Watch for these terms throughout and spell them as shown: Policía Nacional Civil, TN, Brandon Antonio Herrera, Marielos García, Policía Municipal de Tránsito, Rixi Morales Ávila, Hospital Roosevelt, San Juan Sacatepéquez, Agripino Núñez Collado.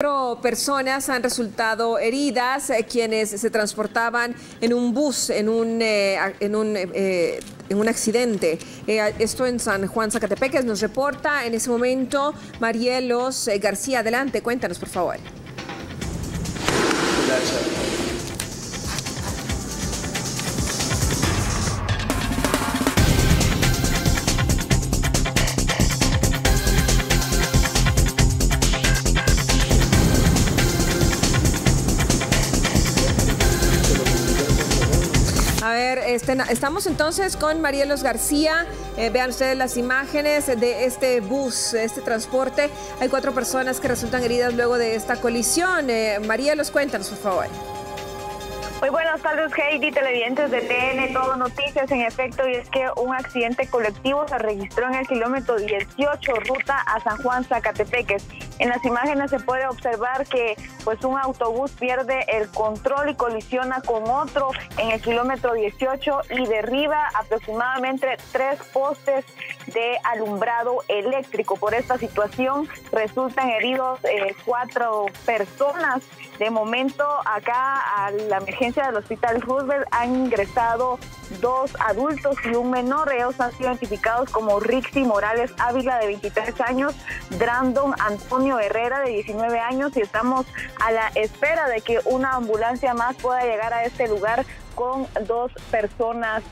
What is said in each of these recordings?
Cuatro personas han resultado heridas, quienes se transportaban en un bus, en un accidente. Esto en San Juan Sacatepéquez. Nos reporta en ese momento Marielos García. Adelante, cuéntanos por favor. Gracias. A ver, estamos entonces con Marielos García. Vean ustedes las imágenes de este bus, de este transporte. Hay cuatro personas que resultan heridas luego de esta colisión. Marielos, cuéntanos, por favor. Muy buenas tardes, Heidi, televidentes de TN, Todo Noticias. En efecto, y es que un accidente colectivo se registró en el kilómetro 18, ruta a San Juan Sacatepéquez. En las imágenes se puede observar que pues un autobús pierde el control y colisiona con otro en el kilómetro 18 y derriba aproximadamente 3 postes de alumbrado eléctrico. Por esta situación resultan heridos 4 personas. De momento, acá a la emergencia del Hospital Roosevelt han ingresado 2 adultos y un menor. Ellos han sido identificados como Rixi Morales Ávila, de 23 años, Brandon Antonio Herrera, de 19 años, y estamos a la espera de que una ambulancia más pueda llegar a este lugar con 2 personas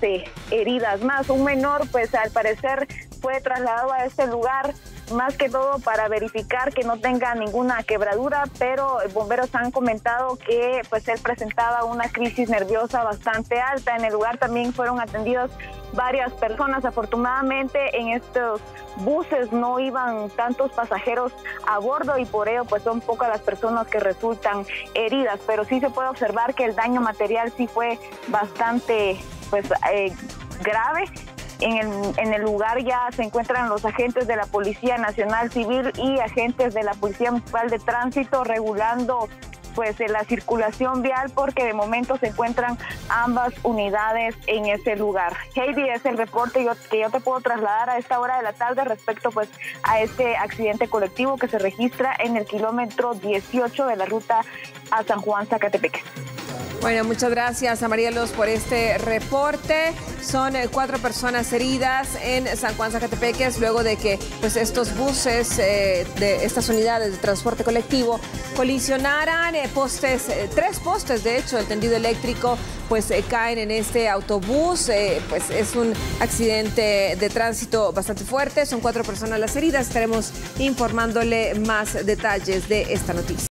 heridas más. Un menor, pues al parecer, fue trasladado a este lugar más que todo para verificar que no tenga ninguna quebradura, pero bomberos han comentado que pues él presentaba una crisis nerviosa bastante alta. En el lugar también fueron atendidas varias personas. Afortunadamente en estos buses no iban tantos pasajeros a bordo y por ello pues son pocas las personas que resultan heridas, pero sí se puede observar que el daño material sí fue bastante pues grave. En el lugar ya se encuentran los agentes de la Policía Nacional Civil y agentes de la Policía Municipal de Tránsito regulando pues la circulación vial, porque de momento se encuentran ambas unidades en ese lugar. Heidi, es el reporte que yo te puedo trasladar a esta hora de la tarde respecto pues a este accidente colectivo que se registra en el kilómetro 18 de la ruta a San Juan Sacatepéquez. Bueno, muchas gracias a Marielos por este reporte. Son 4 personas heridas en San Juan Sacatepéquez luego de que pues estos buses de estas unidades de transporte colectivo colisionaran postes, 3 postes de hecho, el tendido eléctrico, pues caen en este autobús. Pues es un accidente de tránsito bastante fuerte. Son 4 personas las heridas. Estaremos informándole más detalles de esta noticia.